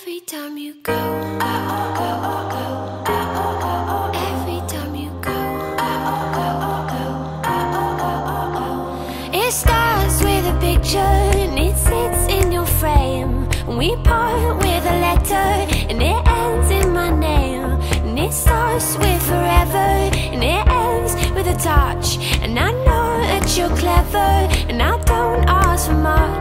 Every time you go, every time you go, it starts with a picture and it sits in your frame. We part with a letter and it ends in my name. And it starts with forever and it ends with a touch. And I know that you're clever and I don't ask for much.